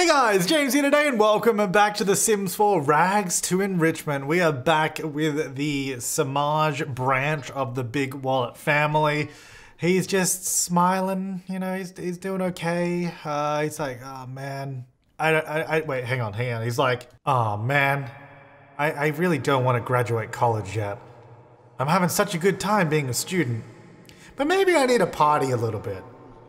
Hey guys, James here today and welcome back to The Sims 4 Rags to Enrichment. We are back with the Samaj branch of the Big Wallet family. He's just smiling, you know, he's doing okay. He's like, oh man, wait, hang on. He's like, oh man, I really don't want to graduate college yet. I'm having such a good time being a student, but maybe I need to party a little bit.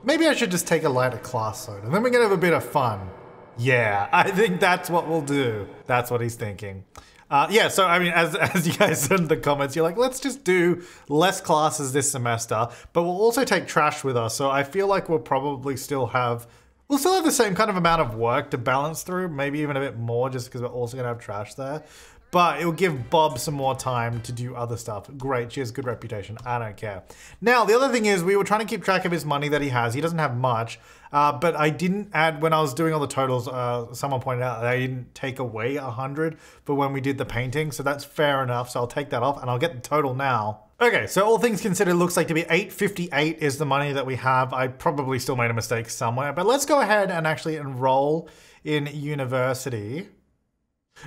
Maybe I should just take a lighter class load and then we can have a bit of fun. Yeah, I think that's what we'll do. That's what he's thinking. Yeah, so I mean, as you guys said in the comments, you're like, let's just do less classes this semester, but we'll also take Trash with us. So I feel like we'll probably still have, the same kind of amount of work to balance through, maybe even a bit more just because we're also gonna have Trash there. But it'll give Bob some more time to do other stuff. Great, she has good reputation, I don't care. Now, the other thing is we were trying to keep track of his money that he has. He doesn't have much, but I didn't add, when I was doing all the totals, someone pointed out that I didn't take away 100 for when we did the painting, so that's fair enough, so I'll take that off and I'll get the total now. Okay, so all things considered, it looks like to be 858 is the money that we have. I probably still made a mistake somewhere, but let's go ahead and actually enroll in university.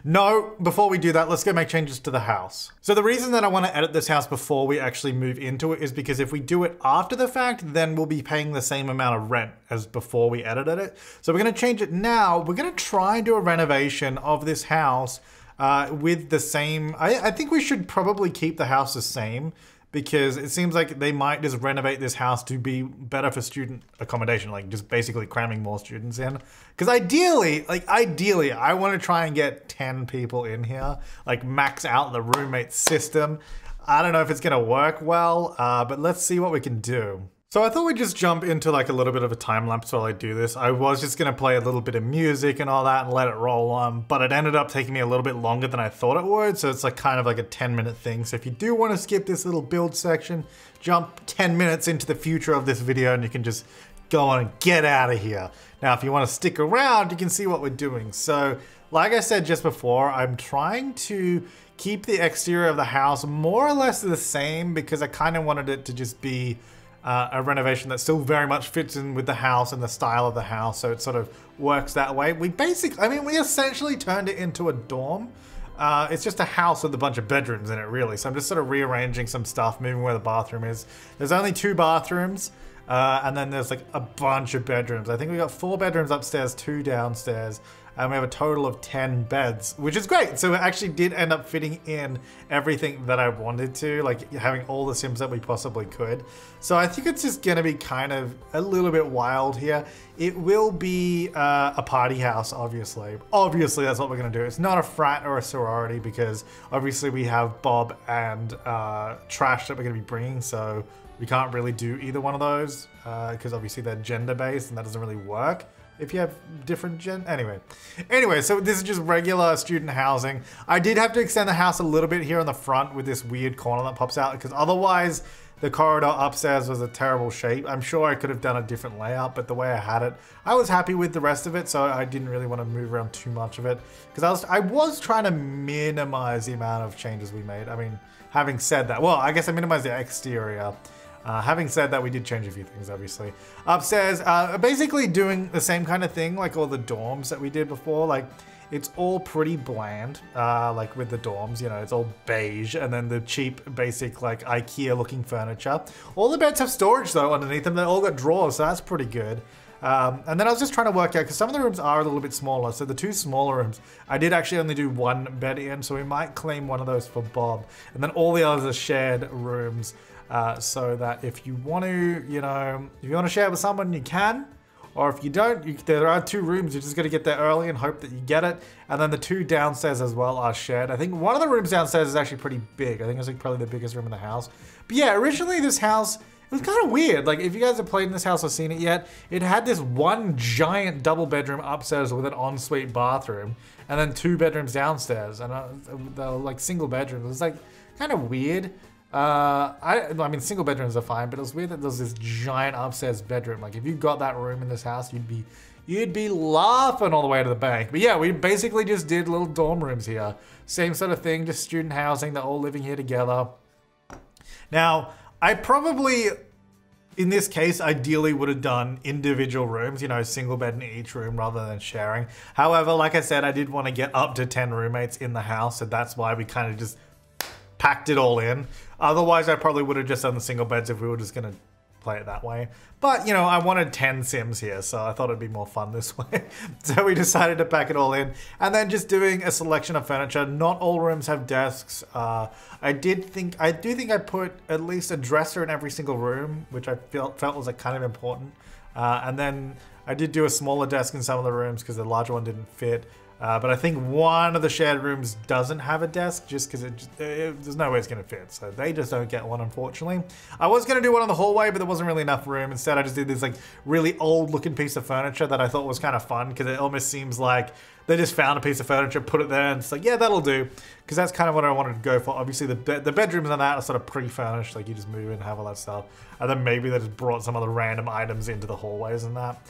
No, before we do that, let's go make changes to the house. So the reason that I want to edit this house before we actually move into it is because if we do it after the fact, then we'll be paying the same amount of rent as before we edited it. So we're going to change it now. We're going to try and do a renovation of this house with the same... I think we should probably keep the house the same because it seems like they might just renovate this house to be better for student accommodation, like just basically cramming more students in. Because ideally, I want to try and get 10 people in here, like max out the roommate system. I don't know if it's gonna work well, but let's see what we can do. So I thought we'd just jump into like a little bit of a time lapse while I do this. I was just gonna play a little bit of music and all that and let it roll on, but it ended up taking me a little bit longer than I thought it would. So it's like kind of like a 10-minute thing. So if you do want to skip this little build section, jump 10 minutes into the future of this video and you can just go on and get out of here. Now, if you want to stick around, you can see what we're doing. So like I said just before, I'm trying to keep the exterior of the house more or less the same because I kind of wanted it to just be a renovation that still very much fits in with the house and the style of the house, so it sort of works that way. We basically, I mean, we essentially turned it into a dorm. It's just a house with a bunch of bedrooms in it, really. So I'm just sort of rearranging some stuff, moving where the bathroom is. There's only 2 bathrooms, and then there's like a bunch of bedrooms. I think we got 4 bedrooms upstairs, 2 downstairs, and we have a total of 10 beds, which is great. So it actually did end up fitting in everything that I wanted to, like having all the Sims that we possibly could. So I think it's just gonna be kind of a little bit wild here. It will be a party house, obviously. Obviously, that's what we're gonna do. It's not a frat or a sorority because obviously we have Bob and Trash that we're gonna be bringing, so we can't really do either one of those because obviously they're gender-based and that doesn't really work. If you have different anyway, so this is just regular student housing. I did have to extend the house a little bit here on the front with this weird corner that pops out because otherwise the corridor upstairs was a terrible shape. I'm sure I could have done a different layout, but the way I had it, I was happy with the rest of it, so I didn't really want to move around too much of it because I was trying to minimize the amount of changes we made. I mean, having said that, well, I guess I minimized the exterior. Having said that, we did change a few things, obviously. Upstairs, basically doing the same kind of thing, like all the dorms that we did before. Like, it's all pretty bland, like with the dorms, you know, it's all beige. And then the cheap, basic, like IKEA-looking furniture. All the beds have storage, though, underneath them. They all got drawers, so that's pretty good. And then I was just trying to work out, because some of the rooms are a little bit smaller. So the 2 smaller rooms, I did actually only do 1 bed in, so we might claim one of those for Bob. And then all the others are shared rooms. So that if you want to, you know, if you want to share with someone, you can. Or if you don't, there are 2 rooms. You're just going to get there early and hope that you get it. And then the 2 downstairs as well are shared. I think one of the rooms downstairs is actually pretty big. I think it's like probably the biggest room in the house. But yeah, originally this house, it was kind of weird. Like, if you guys have played in this house or seen it yet, it had this 1 giant double bedroom upstairs with an ensuite bathroom. And then 2 bedrooms downstairs. And they were like single bedrooms. It was like kind of weird. I mean, single bedrooms are fine, but it was weird that there's this giant upstairs bedroom. Like, if you got that room in this house, you'd be laughing all the way to the bank. But yeah, we basically just did little dorm rooms here. Same sort of thing, just student housing. They're all living here together. Now, I probably In this case, ideally would have done individual rooms, you know, single bed in each room rather than sharing. However, like I said, I did want to get up to 10 roommates in the house, so that's why we kind of just packed it all in. Otherwise, I probably would have just done the single beds if we were just going to play it that way. But, you know, I wanted 10 Sims here, so I thought it'd be more fun this way. So we decided to pack it all in. And then just doing a selection of furniture. Not all rooms have desks. I do think I put at least a dresser in every single room, which I felt was like kind of important. And then I did do a smaller desk in some of the rooms because the larger one didn't fit. But I think one of the shared rooms doesn't have a desk just because there's no way it's going to fit. So they just don't get one, unfortunately. I was going to do one on the hallway, but there wasn't really enough room. Instead, I just did this like really old looking piece of furniture that I thought was kind of fun because it almost seems like they just found a piece of furniture, put it there, and it's like, yeah, that'll do. Because that's kind of what I wanted to go for. Obviously, the bedrooms and that are sort of pre-furnished. Like you just move in and have all that stuff. And then maybe they just brought some other random items into the hallways and that.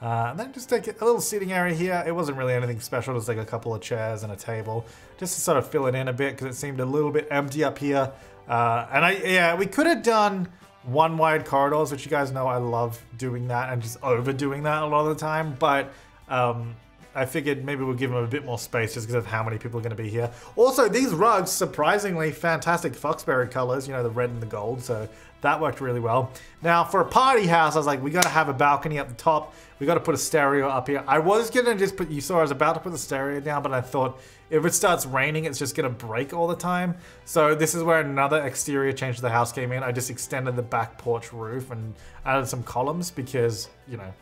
And then just take a little sitting area here. It wasn't really anything special, just like a couple of chairs and a table, just to sort of fill it in a bit because it seemed a little bit empty up here. Yeah, we could have done one wide corridors, which you guys know I love doing that and just overdoing that a lot of the time. But I figured maybe we'll give them a bit more space just because of how many people are going to be here. Also, these rugs, surprisingly fantastic Foxbury colors, you know, the red and the gold. So that worked really well. Now for a party house, I was like, we got to have a balcony up the top. We got to put a stereo up here. I was going to just put, you saw I was about to put the stereo down, but I thought if it starts raining, it's just going to break all the time. So this is where another exterior change to the house came in. I just extended the back porch roof and added some columns because, you know,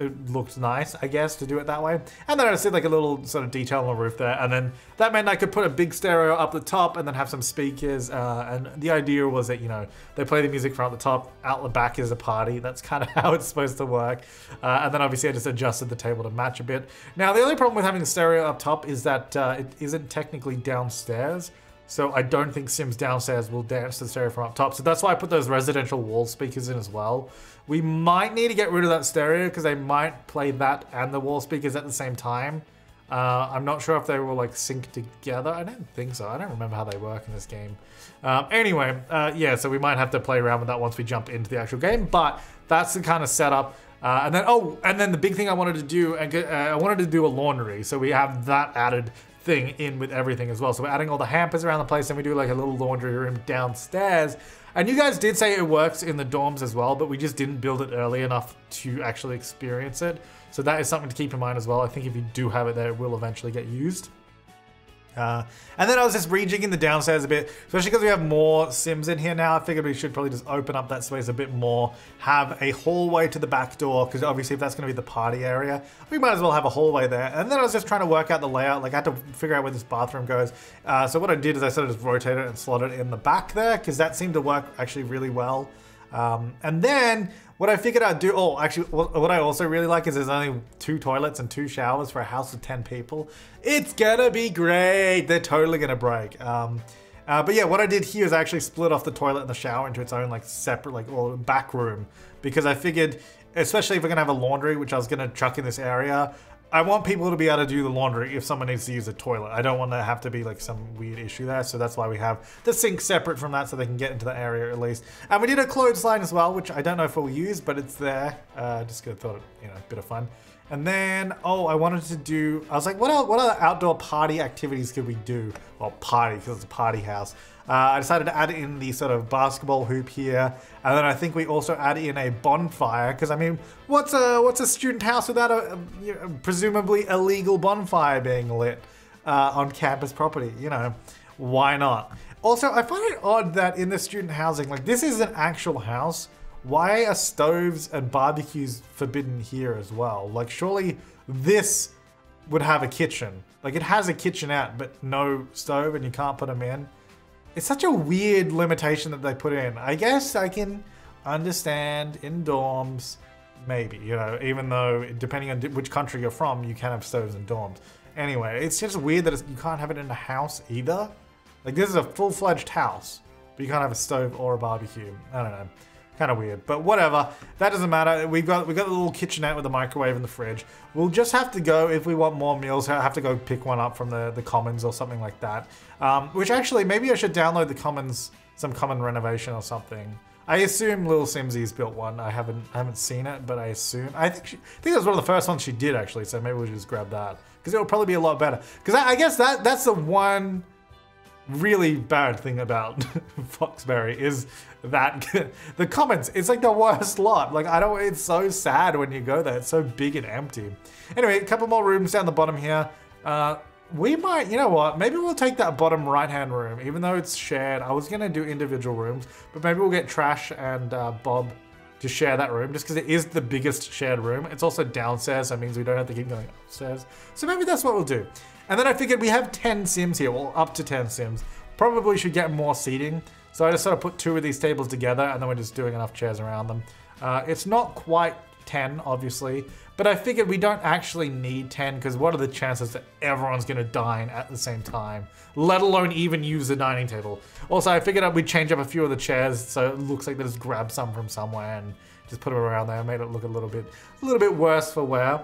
it looked nice, I guess, to do it that way. And then I just did like a little sort of detail on the roof there. And then that meant I could put a big stereo up the top and then have some speakers. And the idea was that, you know, they play the music from up the top, out the back is a party. That's kind of how it's supposed to work. And then obviously I just adjusted the table to match a bit. Now, the only problem with having the stereo up top is that it isn't technically downstairs. So I don't think Sims downstairs will dance to the stereo from up top. So that's why I put those residential wall speakers in as well. We might need to get rid of that stereo because they might play that and the wall speakers at the same time. I'm not sure if they will like sync together. I don't think so. I don't remember how they work in this game. Yeah, so we might have to play around with that once we jump into the actual game, but that's the kind of setup. And then the big thing I wanted to do, I wanted to do a laundry. So we have that added thing in with everything as well. So we're adding all the hampers around the place and we do like a little laundry room downstairs. And you guys did say it works in the dorms as well, but we just didn't build it early enough to actually experience it. So that is something to keep in mind as well. I think if you do have it there, it will eventually get used. And then I was just rejigging the downstairs a bit, especially because we have more Sims in here now. I figured we should probably just open up that space a bit more, have a hallway to the back door, because obviously if that's going to be the party area, we might as well have a hallway there. And then I was just trying to work out the layout. Like I had to figure out where this bathroom goes. So what I did is I sort of just rotated it and slotted it in the back there, because that seemed to work actually really well. And then what I figured I'd do, what I also really like is there's only 2 toilets and 2 showers for a house of 10 people. It's gonna be great. They're totally gonna break. But yeah, what I did here is I actually split off the toilet and the shower into its own like separate, like back room, because I figured, especially if we're gonna have a laundry, which I was gonna chuck in this area, I want people to be able to do the laundry if someone needs to use a toilet. I don't want to have to be like some weird issue there. So that's why we have the sink separate from that so they can get into the area at least. And we did a clothesline as well, which I don't know if we'll use, but it's there. Just because I thought, you know, a bit of fun. And then, I wanted to do, I was like, what other outdoor party activities could we do? Well, party, because it's a party house. I decided to add in the sort of basketball hoop here. And then I think we also add in a bonfire, because I mean, what's a student house without a presumably illegal bonfire being lit on campus property? You know, why not? Also, I find it odd that in the student housing, like this is an actual house. Why are stoves and barbecues forbidden here as well? Like surely this would have a kitchen. Like it has a kitchenette, but no stove and you can't put them in. It's such a weird limitation that they put in. I guess I can understand in dorms, maybe, you know, even though depending on which country you're from, you can have stoves in dorms. Anyway, it's just weird that you can't have it in a house either. Like this is a full-fledged house, but you can't have a stove or a barbecue. I don't know. Kind of weird, but whatever. That doesn't matter. We've got a little kitchenette with a microwave and the fridge. We'll just have to go, if we want more meals, have to go pick one up from the commons or something like that. Which actually, maybe I should download the commons, some common renovation or something. I assume Lil Simsies built one. I haven't seen it, but I assume. I think it was one of the first ones she did actually. So maybe we'll just grab that because it will probably be a lot better. Because I guess that's the one really bad thing about Foxbury is that the comments. It's like the worst lot. Like it's so sad when you go there. It's so big and empty. Anyway, a couple more rooms down the bottom here. We might, you know what, maybe we'll take that bottom right-hand room, even though it's shared. I was going to do individual rooms, but maybe we'll get Trash and Bob to share that room, just because it is the biggest shared room. It's also downstairs, so it means we don't have to keep going upstairs. So maybe that's what we'll do. And then I figured we have 10 Sims here, well, up to 10 Sims. Probably should get more seating. So I just sort of put two of these tables together, and then we're just doing enough chairs around them. It's not quite 10, obviously. But I figured we don't actually need 10 because what are the chances that everyone's going to dine at the same time, let alone even use the dining table? Also, I figured we'd change up a few of the chairs so it looks like they just grabbed some from somewhere and just put them around there. Made it look a little bit worse for wear.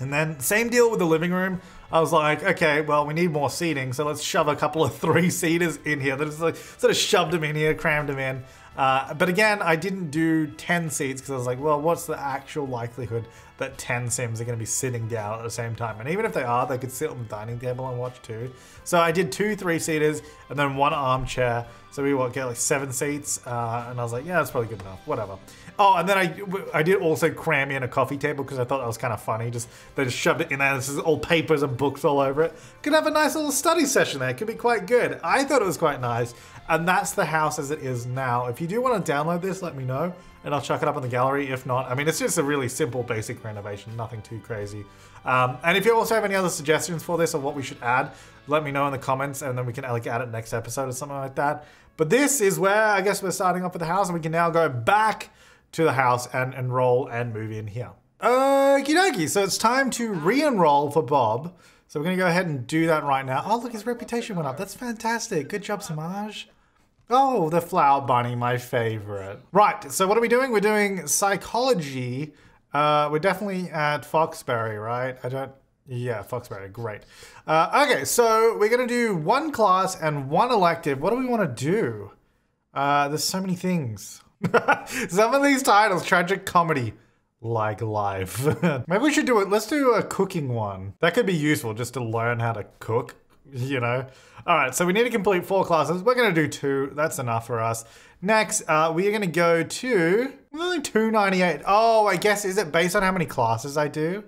And then same deal with the living room. I was like, okay, well, we need more seating, so let's shove a couple of three-seaters in here. They just like sort of shoved them in here, crammed them in. But again, I didn't do 10 seats because I was like, well, what's the actual likelihood that 10 Sims are going to be sitting down at the same time? And even if they are, they could sit on the dining table and watch too. So I did 2 3-seaters and then one armchair. So we get like 7 seats. And I was like, yeah, that's probably good enough, whatever. Oh, and then I did also cram in a coffee table because I thought that was kind of funny. They just shoved it in there. This is all papers and books all over it. Could have a nice little study session there. It could be quite good. I thought it was quite nice. And that's the house as it is now. If you do want to download this, let me know, and I'll chuck it up in the gallery. If not, I mean, it's just a really simple, basic renovation, nothing too crazy. And if you also have any other suggestions for this or what we should add, let me know in the comments, and then we can like add it next episode or something like that. But this is where I guess we're starting off with the house, and we can now go back to the house and enroll and move in here. Okie dokie, so it's time to re-enroll for Bob. So we're gonna go ahead and do that right now. Oh, look, his reputation went up. That's fantastic. Good job, Samaj. Oh, the flower bunny, my favorite. Right, so what are we doing? We're doing psychology. We're definitely at Foxbury, right? Yeah, Foxbury, great. Okay, so we're gonna do one class and one elective. What do we wanna do? There's so many things. Some of these titles, tragic comedy, like life. Maybe we should do it. Let's do a cooking one. That could be useful just to learn how to cook, you know? All right, so we need to complete 4 classes. We're gonna do 2, that's enough for us. Next, we are gonna go to 298. Oh, I guess, is it based on how many classes I do?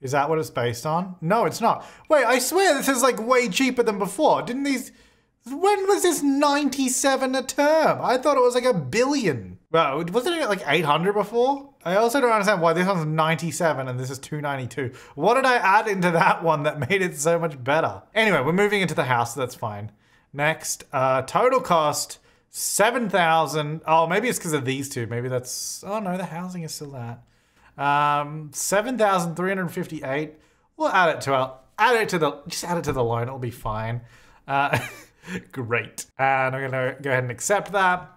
Is that what it's based on? No, it's not. Wait, I swear this is like way cheaper than before. Didn't these, when was this 97 a term? I thought it was like a billion. Well, wasn't it like 800 before? I also don't understand why this one's 97 and this is 292. What did I add into that one that made it so much better? Anyway, we're moving into the house, so that's fine. Next, total cost, 7,000. Oh, maybe it's because of these two. Maybe that's, oh no, the housing is still that. 7,358. We'll add it to the loan, it'll be fine. Great. And I'm gonna go ahead and accept that.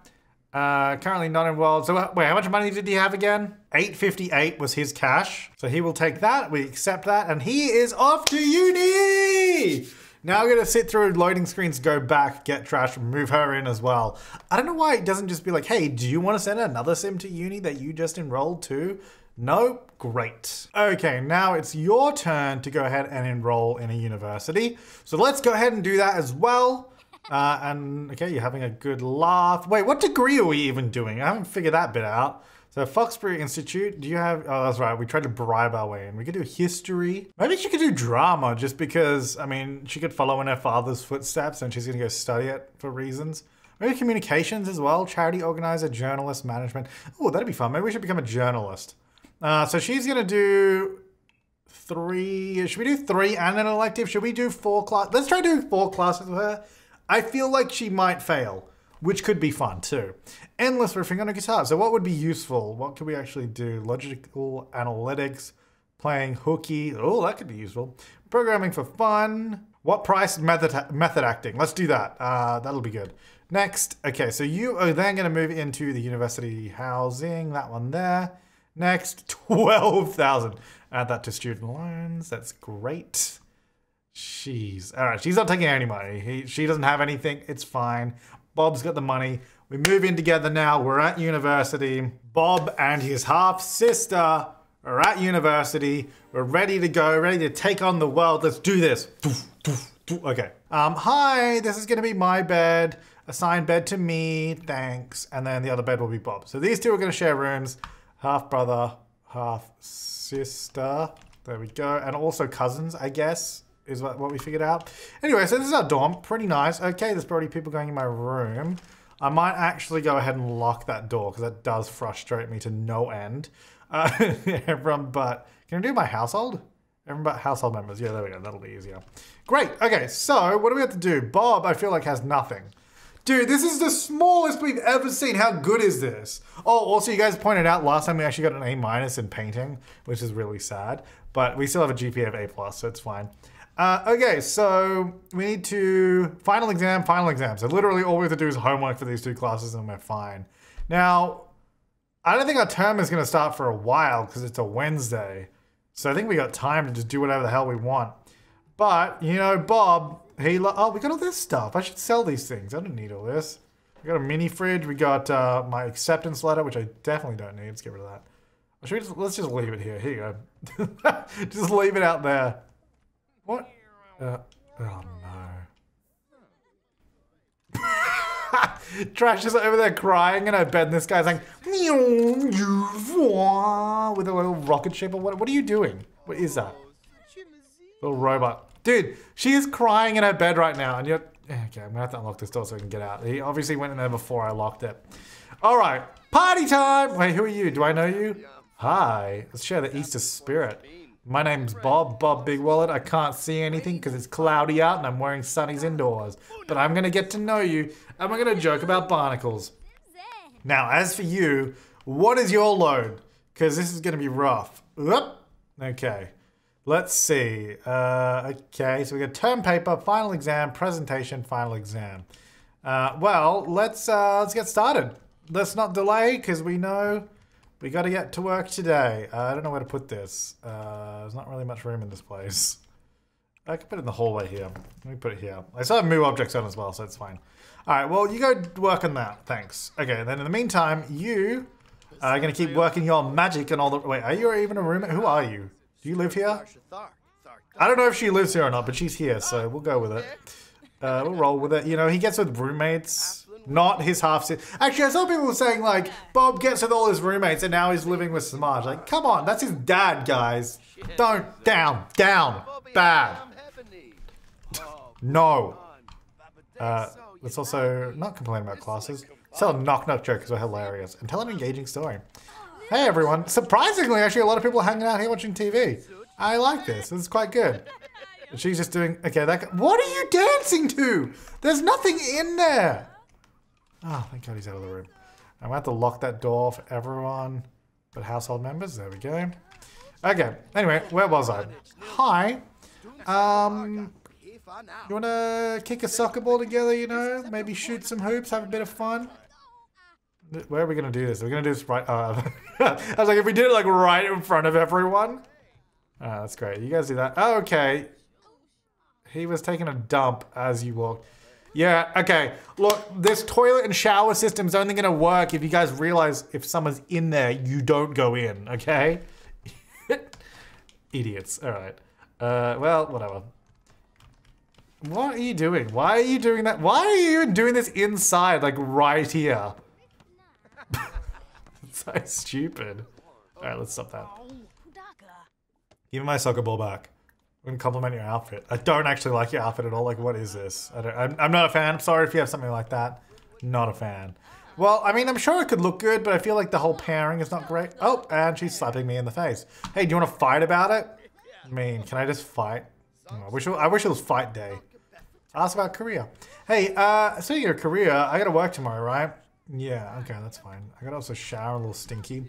Currently not involved. So wait, how much money did he have again? 858 was his cash. So he will take that, we accept that, and he is off to uni! Now I'm gonna sit through loading screens, go back, get Trash, move her in as well. I don't know why it doesn't just be like, hey, do you wanna send another Sim to uni that you just enrolled to? No? Great. Okay, now it's your turn to go ahead and enroll in a university. So let's go ahead and do that as well. And okay, you're having a good laugh. Wait, what degree are we even doing? I haven't figured that bit out. So Foxbury Institute, do you have, oh, that's right. We tried to bribe our way in. We could do history. Maybe she could do drama just because, I mean, she could follow in her father's footsteps and she's gonna go study it for reasons. Maybe communications as well. Charity organizer, journalist, management. Oh, that'd be fun. Maybe we should become a journalist. So she's gonna do 3, should we do 3 and an elective? Should we do 4 class? Let's try doing 4 classes with her. I feel like she might fail, which could be fun too. Endless riffing on a guitar. So what would be useful? What could we actually do? Logical analytics, playing hooky. Oh, that could be useful. Programming for fun. What price? Method acting. Let's do that. That'll be good. Next. Okay, so you are then going to move into the university housing. That one there. Next, 12,000. Add that to student loans. That's great. Jeez. All right, she's not taking any money. She doesn't have anything. It's fine. Bob's got the money. We move in together now. We're at university. Bob and his half-sister are at university. We're ready to go, ready to take on the world. Let's do this. Okay. Hi, this is going to be my bed. Assigned bed to me. Thanks. And then the other bed will be Bob. So these two are going to share rooms. Half brother, half sister. There we go. And also cousins, I guess, is what we figured out. Anyway, so this is our dorm. Pretty nice. Okay, there's probably people going in my room. I might actually go ahead and lock that door because that does frustrate me to no end. Everyone but... Can I do my household? Everyone but household members. Yeah, there we go. That'll be easier. Great. Okay, so what do we have to do? Bob, I feel like, has nothing. Dude, this is the smallest we've ever seen. How good is this? Oh, also, you guys pointed out last time we actually got an A- in painting, which is really sad. But we still have a GPA of A+, so it's fine. Okay, so we need to... Final exam. So literally all we have to do is homework for these two classes and we're fine. Now... I don't think our term is going to start for a while because it's a Wednesday. So I think we got time to just do whatever the hell we want. But, you know, Bob, he... Oh, we got all this stuff. I should sell these things. I don't need all this. We got a mini fridge. We got my acceptance letter, which I definitely don't need. Let's get rid of that. Or should we just... Let's just leave it here. Here you go. Just leave it out there. What? Oh, no. Trash is over there crying in her bed, and this guy's like, with a little rocket ship. Or what are you doing? What is that? Little robot. Dude, she is crying in her bed right now, and you're... Okay, I'm gonna have to unlock this door so I can get out. He obviously went in there before I locked it. All right, party time! Wait, who are you? Do I know you? Hi. Let's share the Easter spirit. My name's Bob, Bob Big Wallet. I can't see anything because it's cloudy out and I'm wearing sunnies indoors. But I'm going to get to know you and we're going to joke about barnacles. Now, as for you, what is your load? Because this is going to be rough. Oop. Okay. Let's see. Okay, so we got term paper, final exam, presentation, final exam. Well, let's get started. Let's not delay because we know... We got to get to work today. I don't know where to put this. There's not really much room in this place. I could put it in the hallway here. Let me put it here. I still have move objects on as well, so it's fine. All right, well, you go work on that. Thanks. Okay, then in the meantime, you are going to keep working your magic and all the... Wait, are you even a roommate? Who are you? Do you live here? I don't know if she lives here or not, but she's here, so we'll go with it. We'll roll with it. You know, he gets with roommates... Not his half-sister. Actually, I saw people saying, like, Bob gets with all his roommates and now he's living with Samaj. Like, come on, that's his dad, guys. Don't. Down. Bad. No. Let's also not complain about classes. Tell knock-knock jokes are hilarious. And tell an engaging story. Hey, everyone. Surprisingly, actually, a lot of people are hanging out here watching TV. I like this. This is quite good. And she's just doing... Okay, that... What are you dancing to? There's nothing in there. Oh, thank God he's out of the room. I'm gonna have to lock that door for everyone but household members. There we go. Okay, anyway, where was I? Hi. You wanna kick a soccer ball together, you know? Maybe shoot some hoops, have a bit of fun? Where are we gonna do this? Are we gonna do this right? I was like, if we did it like right in front of everyone. Ah, that's great. You guys do that. Oh, okay. He was taking a dump as you walked. Yeah, okay. Look, this toilet and shower system's only gonna work if you guys realize if someone's in there, you don't go in, okay? Idiots, all right. Well, whatever. What are you doing? Why are you doing that? Why are you even doing this inside, like right here? It's so stupid. All right, let's stop that. Give me my soccer ball back. I'm gonna compliment your outfit. I don't actually like your outfit at all. Like, what is this? I'm not a fan. I'm sorry if you have something like that. Not a fan. Well, I mean, I'm sure it could look good, but I feel like the whole pairing is not great. Oh, and she's slapping me in the face. Hey, do you want to fight about it? I mean, can I just fight? Oh, I wish it was fight day. Ask about career. Hey, speaking of career, I gotta work tomorrow, right? Yeah, okay, that's fine. I gotta also shower a little stinky.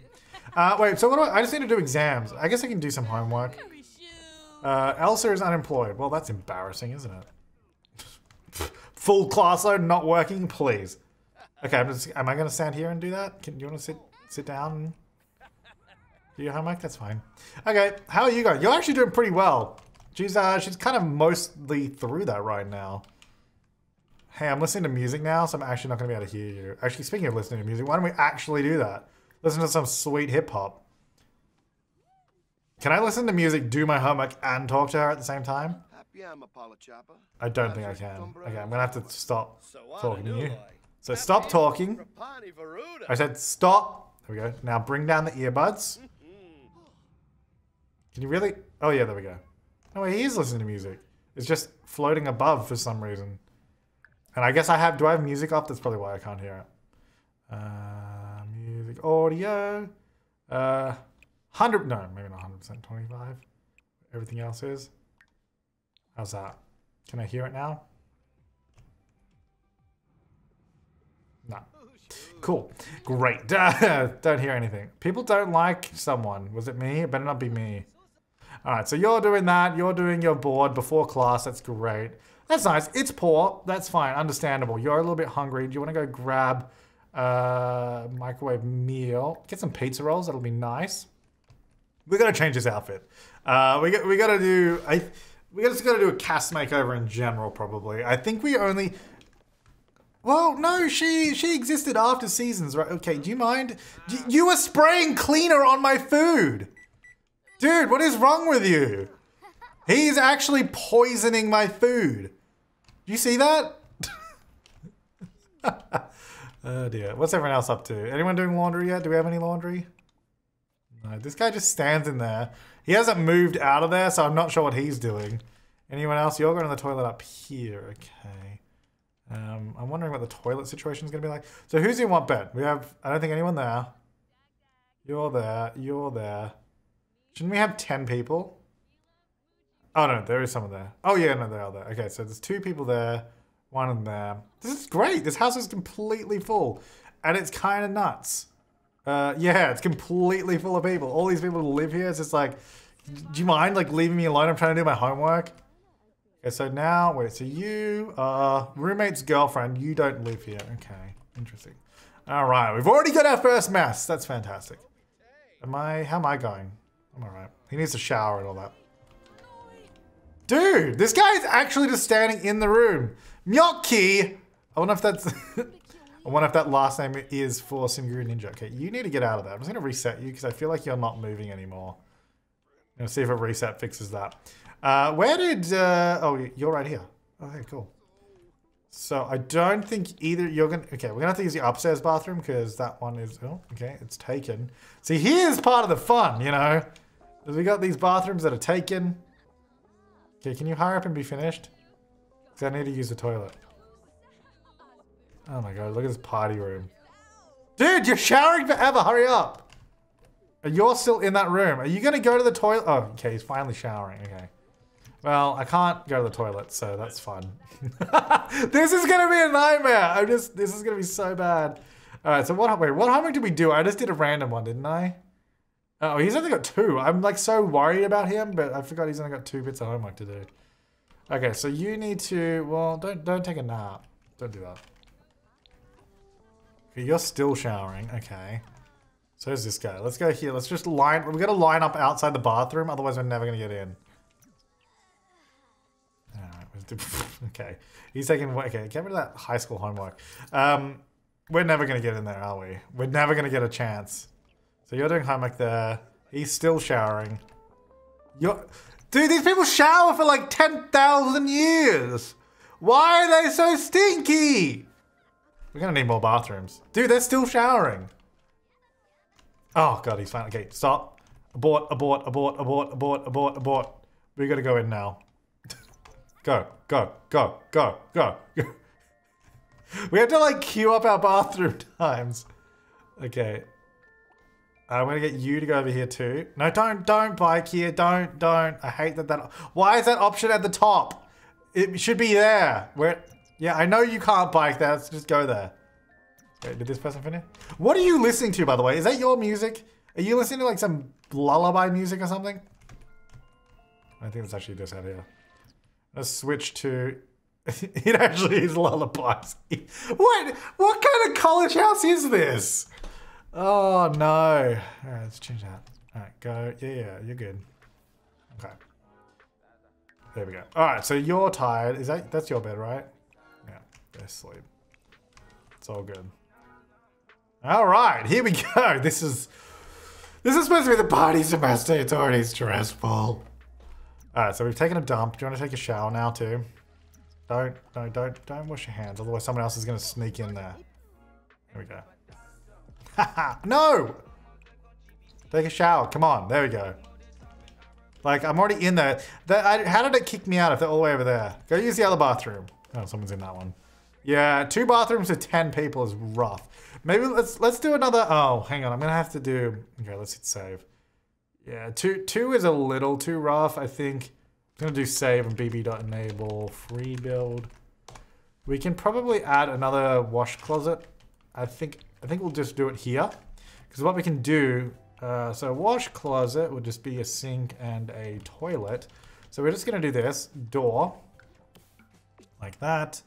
Wait, so what do I just need to do exams. I guess I can do some homework. Elsa is unemployed. Well, that's embarrassing, isn't it? Full class load, not working, please. Okay, am I going to stand here and do that? Do you want to sit down and do your homework? That's fine. Okay, how are you going? You're actually doing pretty well. She's kind of mostly through that right now. Hey, I'm listening to music now, so I'm actually not going to be able to hear you. Actually, speaking of listening to music, why don't we actually do that? Listen to some sweet hip-hop. Can I listen to music, do my homework, and talk to her at the same time? I don't think I can. Okay, I'm going to have to stop talking to you. So stop talking. I said stop. There we go. Now bring down the earbuds. Can you really? Oh yeah, there we go. No, he is listening to music. It's just floating above for some reason. And I guess I have, do I have music up? That's probably why I can't hear it. Music, audio. 100, no, maybe not 100%, 25. Everything else is. How's that? Can I hear it now? No. Cool. Great. Don't hear anything. People don't like someone. Was it me? It better not be me. Alright, so you're doing that. You're doing your board before class. That's great. That's nice. It's poor. That's fine. Understandable. You're a little bit hungry. Do you want to go grab a microwave meal? Get some pizza rolls. That'll be nice. We got to change this outfit. We just got to do a cast makeover in general, probably. I think we only... Well, no, she existed after seasons, right? Okay, do you mind? You were spraying cleaner on my food! Dude, what is wrong with you? He's actually poisoning my food. Do you see that? Oh dear. What's everyone else up to? Anyone doing laundry yet? Do we have any laundry? No, this guy just stands in there. He hasn't moved out of there, so I'm not sure what he's doing. Anyone else? You're going to the toilet up here. Okay. I'm wondering what the toilet situation is going to be like. So who's in what bed? We have, I don't think anyone there. You're there. You're there. Shouldn't we have 10 people? Oh no, there is someone there. Oh yeah, no, they are there. Okay, so there's 2 people there, 1 in there. This is great. This house is completely full. And it's kind of nuts. Yeah, it's completely full of people. All these people who live here, it's just like, do you mind like leaving me alone? I'm trying to do my homework. Okay, so now, wait, so you are roommate's girlfriend. You don't live here. Okay, interesting. All right, we've already got our first mess. That's fantastic. How am I going? I'm all right. He needs to shower and all that. Dude, this guy is actually just standing in the room. Myokki! I wonder if that's... I wonder if that last name is for SimGuru Ninja. Okay, you need to get out of that. I'm just going to reset you because I feel like you're not moving anymore. I'm going to see if a reset fixes that. Where did... oh, you're right here. Okay, cool. So I don't think either... You're going to... Okay, we're going to have to use the upstairs bathroom because that one is... Oh, okay, it's taken. See, here's part of the fun, you know? We got these bathrooms that are taken. Okay, can you hurry up and be finished? Because I need to use the toilet. Oh my god, look at this party room. Dude, you're showering forever, hurry up! You're still in that room. Are you gonna go to the toilet? Oh, okay, he's finally showering, okay. Well, I can't go to the toilet, so that's fun. This is gonna be a nightmare! This is gonna be so bad. Alright, so what homework did we do? I just did a random one, didn't I? Oh, he's only got 2. I'm like so worried about him, but I forgot he's only got 2 bits of homework to do. Okay, so you need to, well, don't take a nap. Don't do that. You're still showering, okay. So is this guy. Let's go here. Let's just line, we gotta line up outside the bathroom, otherwise we're never gonna get in. Alright, okay. He's taking, okay, get rid of that high school homework. We're never gonna get in there, are we? We're never gonna get a chance. So you're doing homework there. He's still showering. Dude, these people shower for like 10,000 years! Why are they so stinky? We're gonna need more bathrooms. Dude, they're still showering. Oh god, he's fine. Okay, stop. Abort, abort, abort, abort, abort, abort, abort. We gotta go in now. Go, go, go, go, go. We have to like queue up our bathroom times. Okay. I'm gonna get you to go over here too. No, don't bike here. Don't. I hate that. Why is that option at the top? It should be there. Yeah, I know you can't bike there. Let's just go there. Wait, did this person finish? What are you listening to, by the way? Is that your music? Are you listening to like some lullaby music or something? I think it's actually this out here. Let's switch to... It actually is lullabies. What kind of college house is this? Oh, no. All right, let's change that. All right, go. Yeah, you're good. Okay. There we go. All right, so you're tired. That's your bed, right? Go sleep. It's all good. All right, here we go. This is supposed to be the party, Sebastian. It's already stressful. All right, so we've taken a dump. Do you want to take a shower now too? Don't wash your hands. Otherwise, someone else is gonna sneak in there. There we go. Haha! No! Take a shower. Come on. There we go. Like, I'm already in there. How did it kick me out if they're all the way over there? Go use the other bathroom. Oh, someone's in that one. Yeah, 2 bathrooms with 10 people is rough. Maybe let's do another. Oh, hang on. I'm gonna have to do. Okay, let's hit save. Yeah, two is a little too rough, I think. I'm gonna do save and bb.enable free build. We can probably add another wash closet. I think we'll just do it here, because what we can do. So wash closet would just be a sink and a toilet. So we're just gonna do this door like that.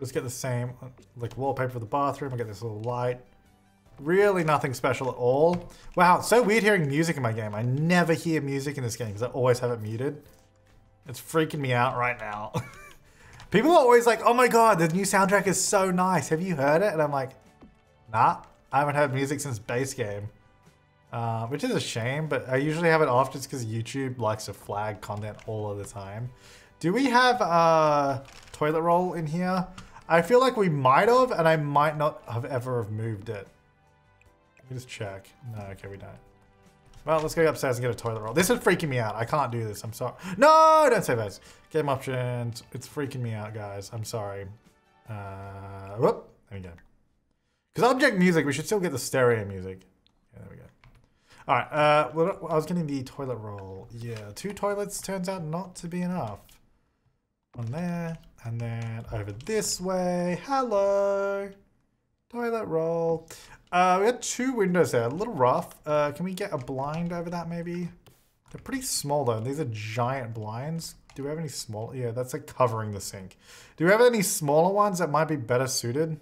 Let's get the same like wallpaper for the bathroom. I get this little light. Really nothing special at all. Wow, it's so weird hearing music in my game. I never hear music in this game because I always have it muted. It's freaking me out right now. People are always like, oh my God, the new soundtrack is so nice. Have you heard it? And I'm like, nah, I haven't heard music since base game. Which is a shame, but I usually have it off just because YouTube likes to flag content all of the time. Do we have a toilet roll in here? I feel like we might have, and I might not have ever have moved it. Let me just check. No, okay, we don't. Well, let's go upstairs and get a toilet roll. This is freaking me out. I can't do this. I'm sorry. No, don't say that. Game options. It's freaking me out, guys. I'm sorry. Whoop. There we go. Because object music, we should still get the stereo music. Yeah, there we go. All right, well, I was getting the toilet roll. Yeah, 2 toilets turns out not to be enough. One there, and then over this way. Hello, toilet roll. We got 2 windows there, a little rough. Can we get a blind over that maybe? They're pretty small though, and these are giant blinds. Do we have any small? Yeah, that's like covering the sink. Do we have any smaller ones that might be better suited?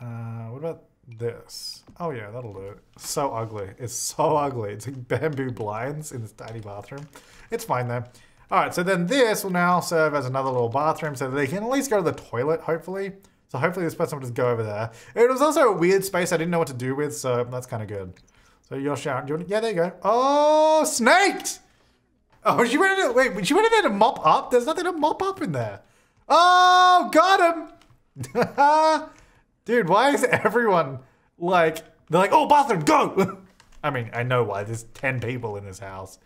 What about this? Oh yeah, that'll do it. So ugly. It's so ugly. It's like bamboo blinds in this tiny bathroom. It's fine though. All right, so then this will now serve as another little bathroom so that they can at least go to the toilet, hopefully. So hopefully this person will just go over there. It was also a weird space I didn't know what to do with, so that's kind of good. So you're shouting. Yeah, there you go. Oh, snaked! Oh, she went in there. Wait, she went in there to mop up? There's nothing to mop up in there. Oh, got him! Dude, why is everyone like, they're like, oh, bathroom, go! I mean, I know why. There's 10 people in this house.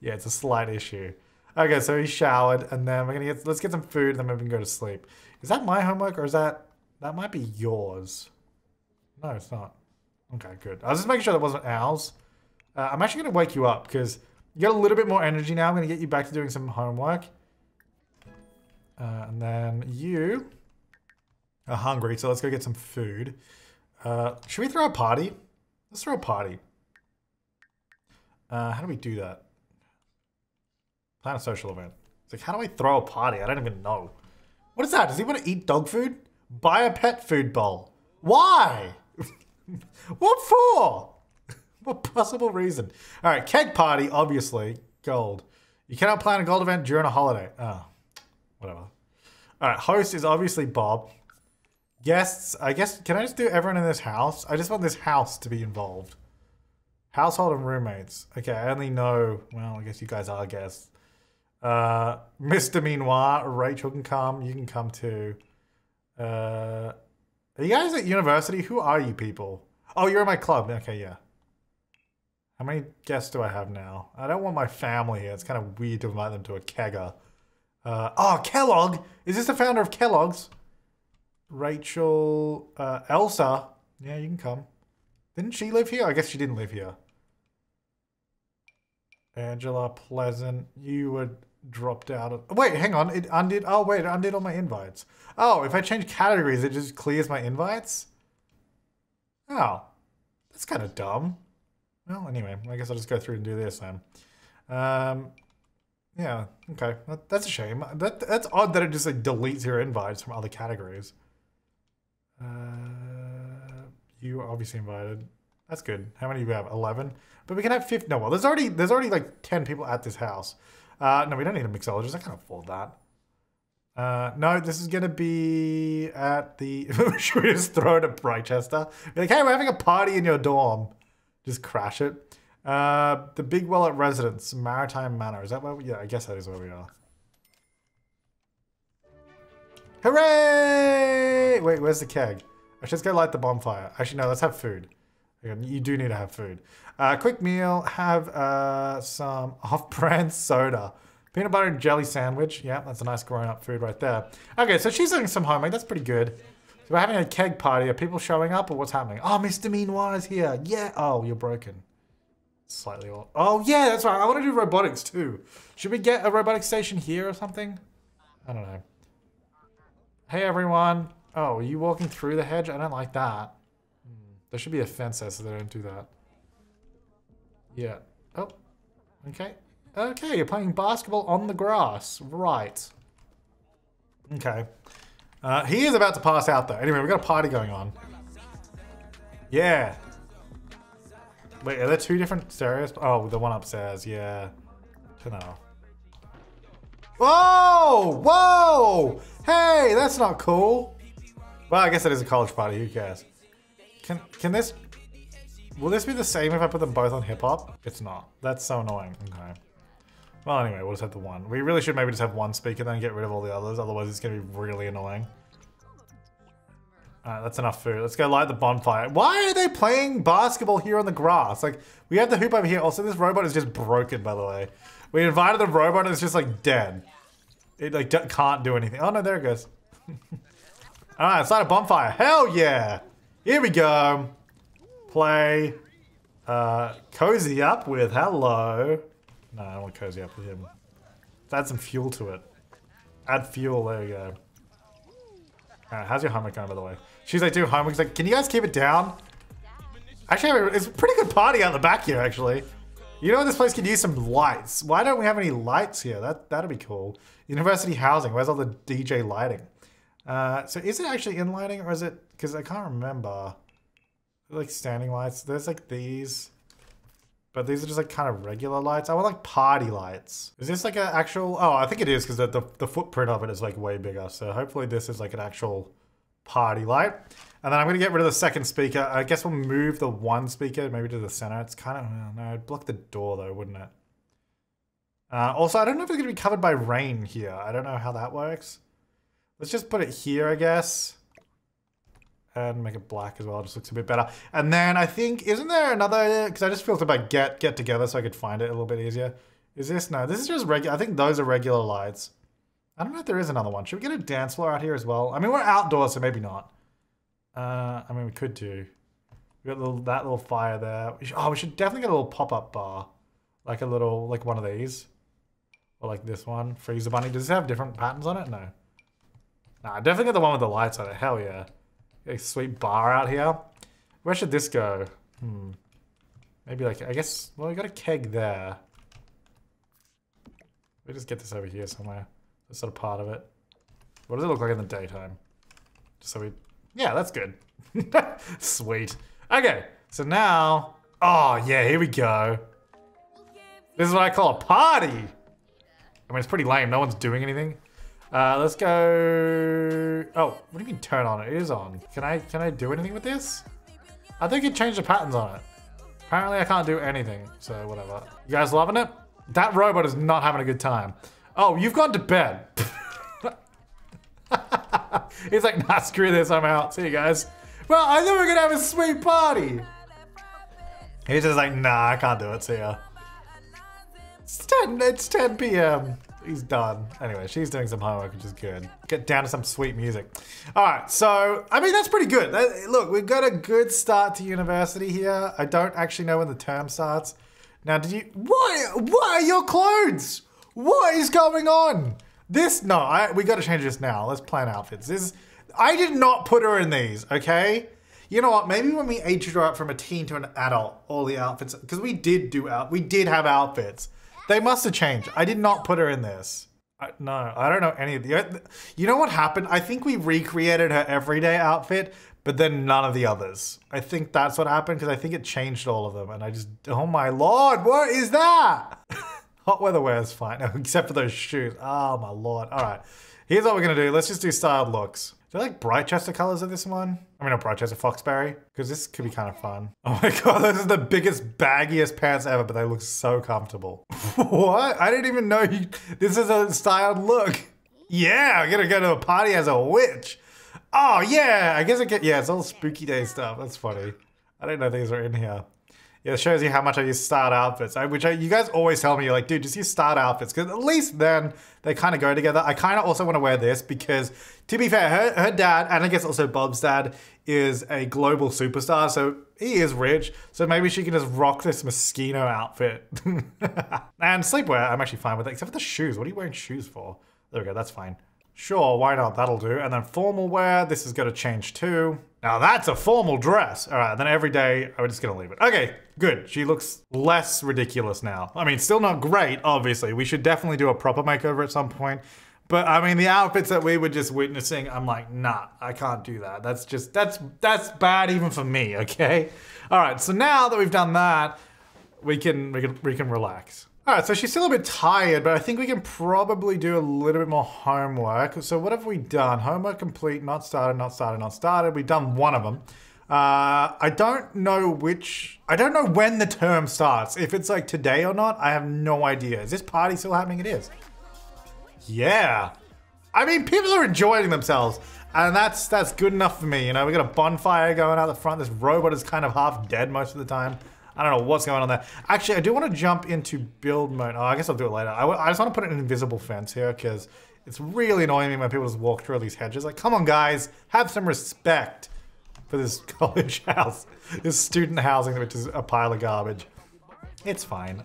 Yeah, it's a slight issue. Okay, so he showered, and then we're gonna get, let's get some food, and then maybe we can go to sleep. Is that my homework, or is that might be yours? No, it's not. Okay, good. I was just making sure that wasn't ours. I'm actually gonna wake you up, because you got a little bit more energy now. I'm gonna get you back to doing some homework. And then you are hungry, so let's go get some food. Should we throw a party? Let's throw a party. How do we do that? Plan a social event. It's like, how do I throw a party? I don't even know. What is that? Does he want to eat dog food? Buy a pet food bowl. Why? What for? What possible reason? All right, keg party, obviously. Gold. You cannot plan a gold event during a holiday. Oh, whatever. All right, host is obviously Bob. Guests, I guess, can I just do everyone in this house? I just want this house to be involved. Household and roommates. Okay, I only know, well, I guess you guys are guests. Mr. Meanwhile, Rachel can come, you can come too. Are you guys at university? Who are you people? Oh, you're in my club. Okay, yeah. How many guests do I have now? I don't want my family here. It's kind of weird to invite them to a kegger. Oh, Kellogg! Is this the founder of Kellogg's? Rachel, Elsa. Yeah, you can come. Didn't she live here? I guess she didn't live here. Angela Pleasant, you were dropped out of... Wait, hang on. It undid... Oh, wait, it undid all my invites. Oh, if I change categories, it just clears my invites? Oh. That's kind of dumb. Well, anyway, I guess I'll just go through and do this then. Yeah, okay. That's a shame. That's odd that it just, like, deletes your invites from other categories. You are obviously invited. That's good. How many do we have? 11? But we can have 50. No, well, there's already like 10 people at this house. No, we don't need a mixologist. I can't afford that. No, this is going to be at the... Should we just throw it at Brightchester? Be like, hey, we're having a party in your dorm. Just crash it. The Big Wallet residence, Maritime Manor. Is that where we... Yeah, I guess that is where we are. Hooray! Wait, where's the keg? I should just go light the bonfire. Actually, no, let's have food. Okay, you do need to have food. Quick meal, have some off-brand soda. Peanut butter and jelly sandwich. Yeah, that's a nice grown-up food right there. Okay, so she's doing some homemade. That's pretty good. So we're having a keg party. Are people showing up or what's happening? Oh, Mr. Meanwhile is here. Yeah. Oh, you're broken. Slightly old. Oh, yeah, that's right. I want to do robotics too. Should we get a robotics station here or something? I don't know. Hey, everyone. Oh, are you walking through the hedge? I don't like that. There should be a fence there so they don't do that. Yeah. Oh, okay. Okay, you're playing basketball on the grass. Right. Okay. He is about to pass out, though. Anyway, we've got a party going on. Yeah. Wait, are there two different stereos? Oh, the one upstairs. Yeah. Turn that off. Whoa! Whoa! Hey, that's not cool. Well, I guess it is a college party. Who cares? Can this... Will this be the same if I put them both on hip-hop? It's not. That's so annoying. Okay. Well, anyway, we'll just have the one. We really should maybe just have one speaker then and get rid of all the others. Otherwise, it's going to be really annoying. Alright, that's enough food. Let's go light the bonfire. Why are they playing basketball here on the grass? Like, we have the hoop over here. Also, this robot is just broken, by the way. We invited the robot and it's just, like, dead. It, like, can't do anything. Oh, no, there it goes. Alright, let's light a bonfire. Hell yeah! Here we go. Play. Cozy up with. Hello. No, I don't want to cozy up with him. Let's add some fuel to it. Add fuel. There we go. Alright, how's your homework going, by the way? She's like, do homework. She's like, can you guys keep it down? Actually, it's a pretty good party out the back here, actually. You know, this place could use some lights. Why don't we have any lights here? That'd be cool. University housing. Where's all the DJ lighting? So is it actually in lighting or is it... Because I can't remember. Like standing lights. There's like these. But these are just like kind of regular lights. I want like party lights. Is this like an actual... Oh, I think it is because the footprint of it is like way bigger. So hopefully this is like an actual party light. And then I'm going to get rid of the second speaker. I guess we'll move the one speaker maybe to the center. It's kind of... No, it'd block the door though, wouldn't it? Also, I don't know if it's going to be covered by rain here. I don't know how that works. Let's just put it here, I guess. And make it black as well. It just looks a bit better. And then I think, isn't there another? Because I just filtered by get together so I could find it a little bit easier. Is this? No, this is just regular. I think those are regular lights. I don't know if there is another one. Should we get a dance floor out here as well? I mean, we're outdoors, so maybe not. I mean, we could do. We got that little fire there. Oh, we should definitely get a little pop-up bar, like a little, like one of these, or like this one. Freezer bunny. Does it have different patterns on it? No. Nah, definitely get the one with the lights on it. Hell yeah. A sweet bar out here. Where should this go? Hmm. Maybe like, I guess, well, we got a keg there. We just get this over here somewhere. That's sort of part of it. What does it look like in the daytime? Just so we, yeah, that's good. Sweet. Okay, so now, oh yeah, here we go. This is what I call a party. I mean, it's pretty lame. No one's doing anything. Let's go... Oh, what do you mean turn on? It is on. Can I do anything with this? I think it changed the patterns on it. Apparently I can't do anything, so whatever. You guys loving it? That robot is not having a good time. Oh, you've gone to bed. He's like, nah, screw this, I'm out. See you guys. Well, I thought we were gonna have a sweet party. He's just like, nah, I can't do it, see ya. It's 10 p.m. He's done. Anyway, she's doing some homework, which is good. Get down to some sweet music. All right, so, I mean, that's pretty good. Look, we've got a good start to university here. I don't actually know when the term starts. Now, did you... What are your clothes? What is going on? This... No, we got to change this now. Let's plan outfits. This... I did not put her in these, okay? You know what? Maybe when we aged her up from a teen to an adult, all the outfits... Because we did have outfits. They must have changed. I did not put her in this. No, I don't know any of the... You know what happened? I think we recreated her everyday outfit, but then none of the others. I think that's what happened because I think it changed all of them. And I just... Oh my lord, what is that? Hot weather wear is fine, except for those shoes. Oh my lord. All right, here's what we're gonna do. Let's just do styled looks. Do I like Brightchester colors in this one? I mean, not Brightchester, Foxbury, because this could be kind of fun. Oh my God, those are the biggest, baggiest pants ever, but they look so comfortable. What? I didn't even know you, this is a styled look. Yeah, I'm gonna go to a party as a witch. Oh yeah, I guess I get, yeah, it's all spooky day stuff. That's funny. I didn't know these were in here. Yeah, it shows you how much I use start outfits, you guys always tell me, you're like, dude, just use start outfits, because at least then they kind of go together. I kind of also want to wear this because, to be fair, her dad, and I guess also Bob's dad, is a global superstar, so he is rich, so maybe she can just rock this Moschino outfit. And sleepwear, I'm actually fine with it, except for the shoes. What are you wearing shoes for? There we go, that's fine. Sure, why not? That'll do. And then formal wear, this is gonna change too. Now that's a formal dress. All right, then every day, I'm just gonna leave it. Okay, good. She looks less ridiculous now. I mean, still not great, obviously. We should definitely do a proper makeover at some point. But I mean, the outfits that we were just witnessing, I'm like, nah, I can't do that. That's just, that's bad even for me, okay? All right, so now that we've done that, we can relax. All right, so she's still a bit tired, but I think we can probably do a little bit more homework. So what have we done? Homework complete, not started, not started, not started. We've done one of them. I don't know when the term starts. If it's like today or not, I have no idea. Is this party still happening? It is. Yeah. I mean, people are enjoying themselves, and that's good enough for me. You know, we got a bonfire going out the front. This robot is kind of half dead most of the time. I don't know what's going on there. Actually, I do want to jump into build mode. Oh, I guess I'll do it later. I just want to put an invisible fence here because it's really annoying me when people just walk through these hedges. Like, come on, guys. Have some respect for this college house. This student housing, which is a pile of garbage. It's fine.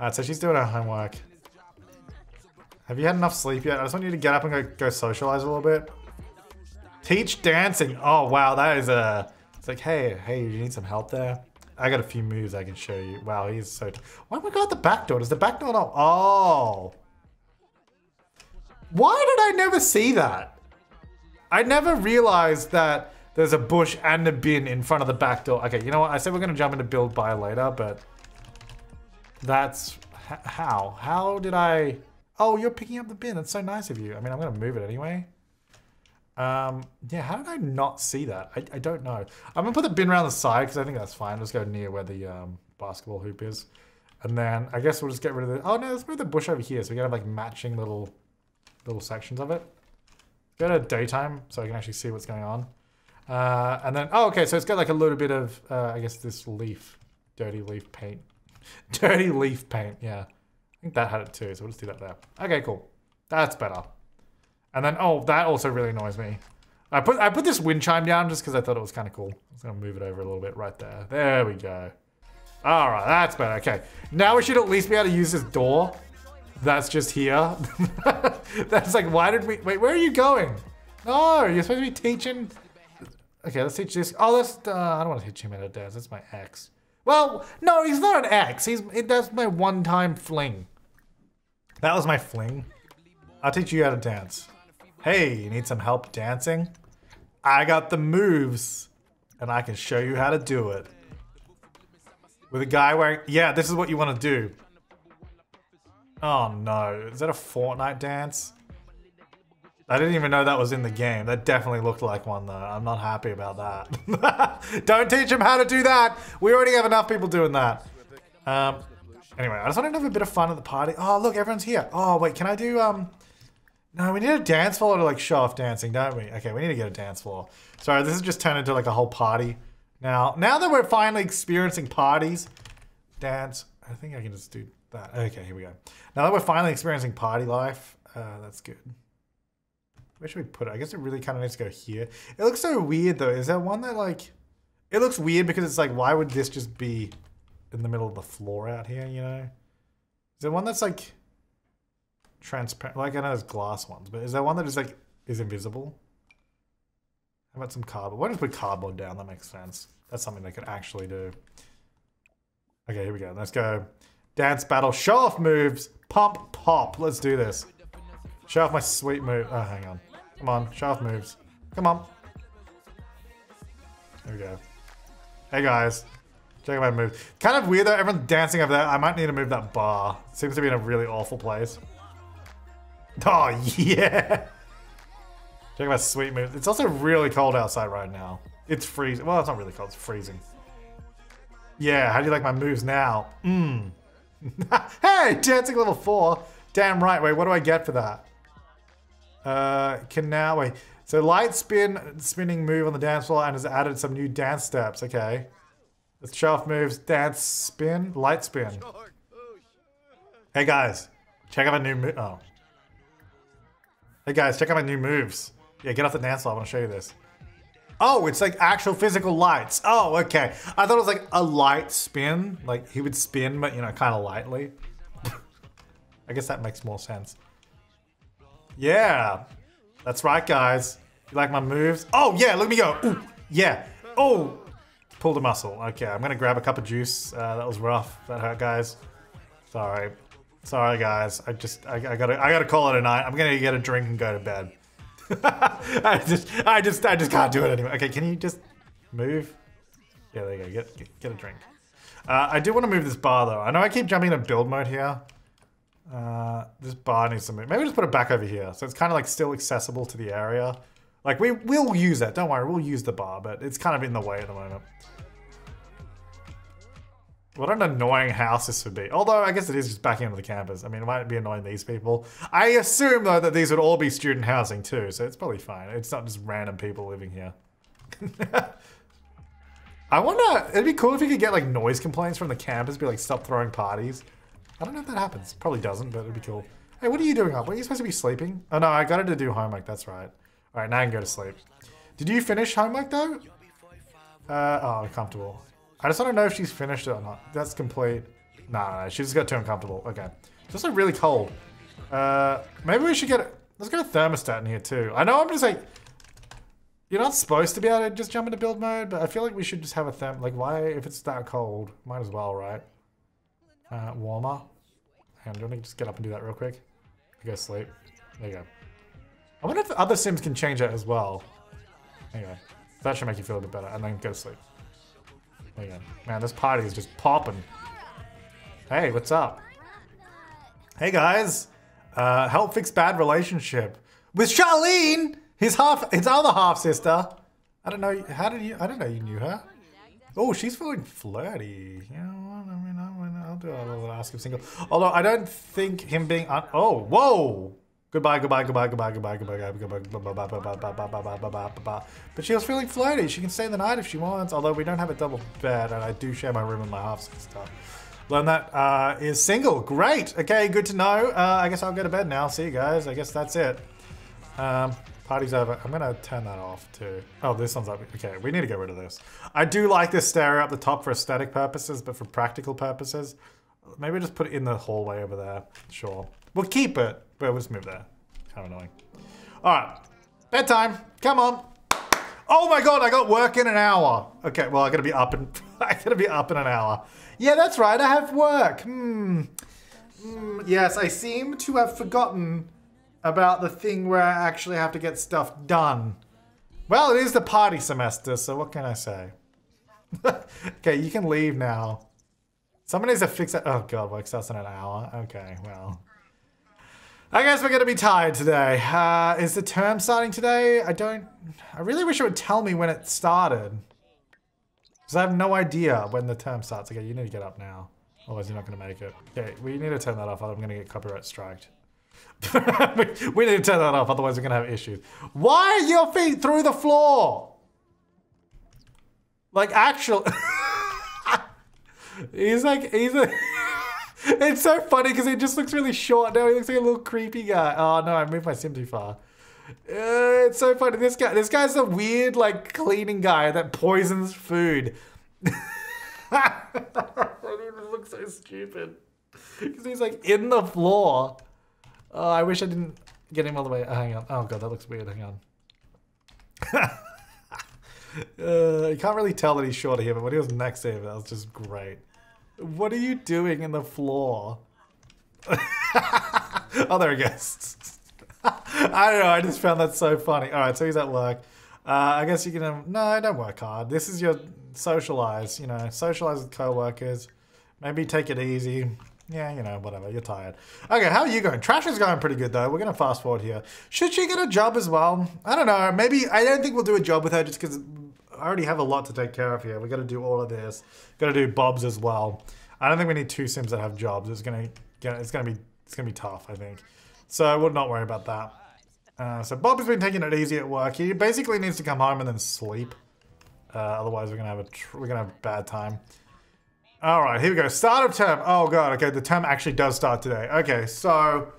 All right, so she's doing her homework. Have you had enough sleep yet? I just want you to get up and go socialize a little bit. Teach dancing. Oh, wow. That is a... It's like, hey, you need some help there? I got a few moves I can show you. Wow, he's so... Why don't we go out the back door? Does the back door not... Oh! Why did I never see that? I never realized that there's a bush and a bin in front of the back door. Okay, you know what? I said we're going to jump into build by later, but... That's... How? How did I... Oh, you're picking up the bin. That's so nice of you. I mean, I'm going to move it anyway. Yeah, how did I not see that? I don't know. I'm gonna put the bin around the side because I think that's fine. Let's go near where the basketball hoop is. And then I guess we'll just get rid of the... Oh no, let's move the bush over here so we can have like matching little sections of it. Go to daytime so I can actually see what's going on. And then, oh, okay, so it's got like a little bit of, I guess this leaf. Dirty leaf paint. Dirty leaf paint, yeah. I think that had it too, so we'll just do that there. Okay, cool. That's better. And then, oh, that also really annoys me. I put this wind chime down just because I thought it was kind of cool. I'm gonna move it over a little bit right there. There we go. All right, that's better. Okay, now we should at least be able to use this door. That's just here. That's like, why did we? Wait, where are you going? No, you're supposed to be teaching. Okay, let's teach this. Oh, let's. I don't want to teach him how to dance. That's my ex. Well, no, he's not an ex. That's my one-time fling. That was my fling. I'll teach you how to dance. Hey, you need some help dancing? I got the moves, and I can show you how to do it. With a guy wearing... Yeah, this is what you want to do. Oh no, is that a Fortnite dance? I didn't even know that was in the game. That definitely looked like one though. I'm not happy about that. Don't teach him how to do that. We already have enough people doing that. Anyway, I just wanted to have a bit of fun at the party. Oh look, everyone's here. Oh wait, can I do... No, we need a dance floor to like show off dancing, don't we? Okay, we need to get a dance floor. Sorry, this has just turned into like a whole party. Now that we're finally experiencing parties, dance, I think I can just do that. Okay, here we go. Now that we're finally experiencing party life, that's good. Where should we put it? I guess it really kind of needs to go here. It looks so weird though. Is there one that like, it looks weird because it's like, why would this just be in the middle of the floor out here, you know? Is there one that's like, transparent, like I know there's glass ones, but is there one that is like, is invisible? How about some cardboard? Why don't we put cardboard down? That makes sense. That's something they could actually do. Okay, here we go. Let's go. Dance battle, show off moves, pump, pop. Let's do this. Show off my sweet move. Oh, hang on. Come on, show off moves. Come on. There we go. Hey guys, Check out my moves. Kind of weird though, everyone's dancing over there. I might need to move that bar. It seems to be in a really awful place. Oh, yeah. Check out my sweet moves. It's also really cold outside right now. It's freezing. Well, it's not really cold, it's freezing. Yeah, how do you like my moves now? Mmm. Hey, dancing level 4. Damn right, wait, what do I get for that? Can now, wait. So light spinning move on the dance floor and has added some new dance steps, okay. The shelf moves, dance, spin, light spin. Hey guys, check out my new move. Oh. Hey guys, check out my new moves. Yeah, get off the dance floor, I wanna show you this. Oh, it's like actual physical lights. Oh, okay. I thought it was like a light spin. Like he would spin, but you know, kind of lightly. I guess that makes more sense. Yeah. That's right, guys. You like my moves? Oh, yeah, let me go. Ooh, yeah. Oh, pulled a muscle. Okay, I'm going to grab a cup of juice. That was rough. That hurt, guys. Sorry. Sorry, guys. I gotta call it a night. I'm going to get a drink and go to bed. I just can't do it anymore. Okay, can you just move? Yeah, there you go. Get a drink. I do want to move this bar though. I know I keep jumping into build mode here. This bar needs to move. Maybe just put it back over here, so it's kind of like still accessible to the area. Like we will use it. Don't worry, we'll use the bar, but it's kind of in the way at the moment. What an annoying house this would be. Although, I guess it is just backing into the campus. I mean, it might be annoying these people. I assume, though, that these would all be student housing, too. So it's probably fine. It's not just random people living here. I wonder, it'd be cool if you could get, like, noise complaints from the campus. Be like, stop throwing parties. I don't know if that happens. Probably doesn't, but it'd be cool. Hey, what are you doing up? What, are you supposed to be sleeping? Oh, no, I got it to do homework. That's right. All right, now I can go to sleep. Did you finish homework, though? Oh, uncomfortable. I just want to know if she's finished it or not. That's complete. Nah, she just got too uncomfortable. Okay. It's also really cold. Maybe we should let's get a thermostat in here too. I know I'm just like, you're not supposed to be able to just jump into build mode, but I feel like we should just have a like why, if it's that cold, might as well, right? Warmer. Hang on, do you want to just get up and do that real quick? Go sleep. There you go. I wonder if the other Sims can change it as well. Anyway, that should make you feel a bit better and then go to sleep. There you go. Man, this party is just popping. Hey, what's up? Hey guys, help fix bad relationship with Charlene. His other half sister. I don't know. How did you? I don't know. You knew her. Oh, she's feeling flirty. You know what? I mean, I'll do. I'll ask him single. Although I don't think him being. Oh, whoa. Goodbye, goodbye, goodbye, goodbye, goodbye, goodbye, goodbye, goodbye, goodbye. But she was feeling flirty. She can stay the night if she wants, although we don't have a double bed, and I do share my room with my half-sister. Learn that is single. Great. Okay, good to know. I guess I'll go to bed now. See you guys. I guess that's it. Party's over. I'm gonna turn that off too. Oh, this one's up. Okay, we need to get rid of this. I do like this stereo up the top for aesthetic purposes, but for practical purposes, maybe just put it in the hallway over there. Sure. We'll keep it, but we'll just move there. Kind of annoying. All right, bedtime, come on. Oh my God, I got work in an hour. Okay, well, I gotta be up in, I gotta be up in an hour. Yeah, that's right, I have work. Yes, I seem to have forgotten about the thing where I actually have to get stuff done. Well, it is the party semester, so what can I say? Okay, you can leave now. Someone needs to fix that. Oh God, work starts in an hour. Okay, well. I guess we're gonna be tired today. Is the term starting today? I really wish it would tell me when it started. Because I have no idea when the term starts. Okay, you need to get up now. Otherwise you're not gonna make it. Okay, we need to turn that off, otherwise I'm gonna get copyright striked. We need to turn that off, otherwise we're gonna have issues. Why are your feet through the floor? Like actual he's like it's so funny because he just looks really short now. He looks like a little creepy guy. Oh no, I moved my sim too far. It's so funny. This guy's the weird like cleaning guy that poisons food. He looks so stupid because he's like in the floor. Oh, I wish I didn't get him all the way. Oh, hang on. Oh God, that looks weird. Hang on. You can't really tell that he's shorter here, but when he was next to him, that was just great. What are you doing in the floor? Oh, there he goes. I don't know, I just found that so funny. Alright, so he's at work. I guess you can... no, don't work hard. This is your socialize, you know, socialize with co-workers, maybe take it easy. Yeah, you know, whatever, you're tired. Okay, how are you going? Trash is going pretty good though. We're gonna fast forward here. Should she get a job as well? I don't know, maybe, I don't think we'll do a job with her just because I already have a lot to take care of here. We gotta do all of this. Gotta do Bob's as well. I don't think we need two Sims that have jobs. It's gonna be tough, I think. So we'll not worry about that. So Bob has been taking it easy at work. He basically needs to come home and then sleep. Otherwise we're gonna have a bad time. All right, here we go. Start of term. Oh god. Okay, the term actually does start today. Okay, so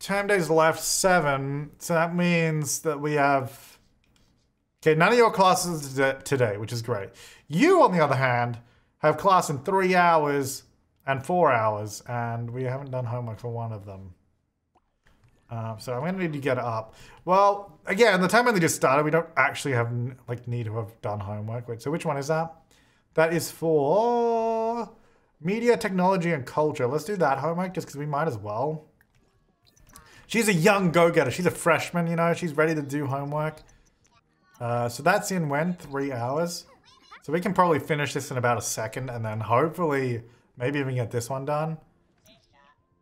term days left 7. So that means that we have. Okay, none of your classes today, which is great. You, on the other hand, have class in 3 hours and 4 hours, and we haven't done homework for one of them. So I'm gonna need to get up. Well, again, the term only just started. We don't actually have need to have done homework. Wait, so which one is that? That is for media, technology, and culture. Let's do that homework just because we might as well. She's a young go-getter. She's a freshman, you know. She's ready to do homework. So that's in when? 3 hours. So we can probably finish this in about a second and then hopefully maybe even get this one done.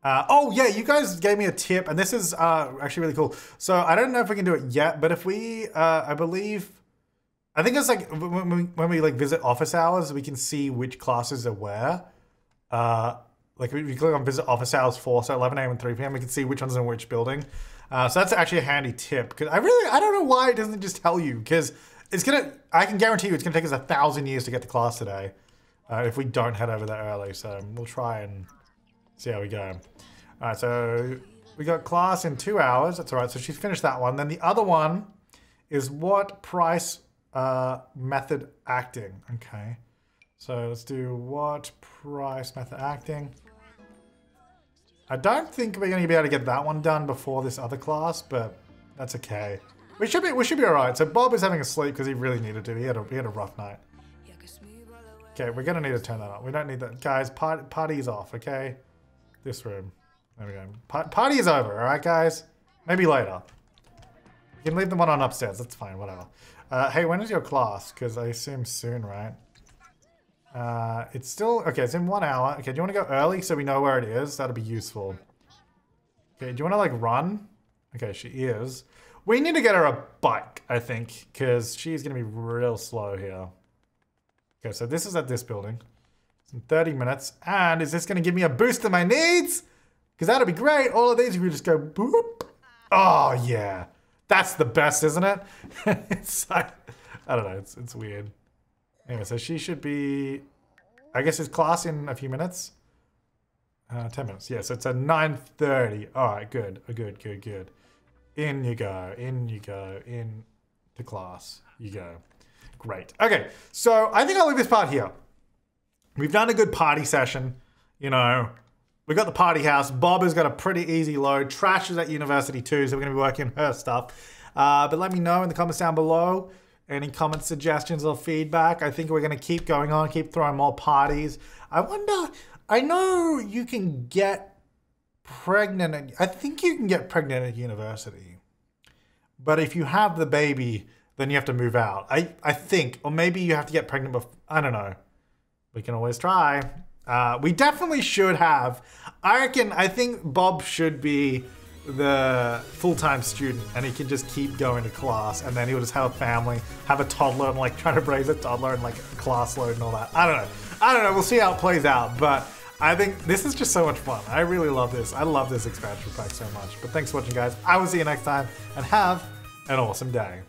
Oh, yeah, you guys gave me a tip. And this is actually really cool. So I don't know if we can do it yet, but if we, I think it's like when we like visit office hours, we can see which classes are where. Like if you click on visit office hours 4, so 11 AM and 3 PM, we can see which one's in which building. So that's actually a handy tip because I don't know why it doesn't just tell you because I can guarantee you it's gonna take us 1,000 years to get to class today if we don't head over there early. So we'll try and see how we go. All right, so we got class in 2 hours. That's all right. So she's finished that one. Then the other one is what price. Method acting. Okay, so let's do what price method acting. I don't think we're going to be able to get that one done before this other class, but that's okay. We should be all right. So Bob is having a sleep because he really needed to. He had a rough night. Okay, we're going to need to turn that up. We don't need that, guys. Party's off. Okay, this room. There we go. Party is over. All right, guys. Maybe later. You can leave the one on upstairs. That's fine. Whatever. Hey, when is your class? Because I assume soon, right? It's still... Okay, it's in 1 hour. Okay, do you want to go early so we know where it is? That'll be useful. Okay, do you want to, like, run? Okay, she is. We need to get her a bike, I think, because she's going to be real slow here. Okay, so this is at this building. It's in 30 minutes. And is this going to give me a boost to my needs? Because that'll be great. All of these, if you just go boop. Oh, yeah. That's the best, isn't it? It's like, I don't know, it's weird. Anyway, so she should be, I guess it's class in a few minutes. 10 minutes, yeah, so it's at 9:30. All right, good. In you go, in to class, you go. Great, okay, so I think I'll leave this part here. We've done a good party session, you know. We got the party house. Bob has got a pretty easy load. Trash is at university too, so we're going to be working on her stuff. But let me know in the comments down below. Any comments, suggestions, or feedback. I think we're going to keep going on, keep throwing more parties. I wonder, I know you can get pregnant. I think you can get pregnant at university. But if you have the baby, then you have to move out. I think, or maybe you have to get pregnant before, I don't know. We can always try. We definitely should have. I think Bob should be the full-time student and he can just keep going to class and then he'll just have a family, have a toddler and like try to raise a toddler and like a class load and all that. I don't know, we'll see how it plays out, but I think this is just so much fun. I really love this. I love this expansion pack so much, but thanks for watching guys. I will see you next time and have an awesome day.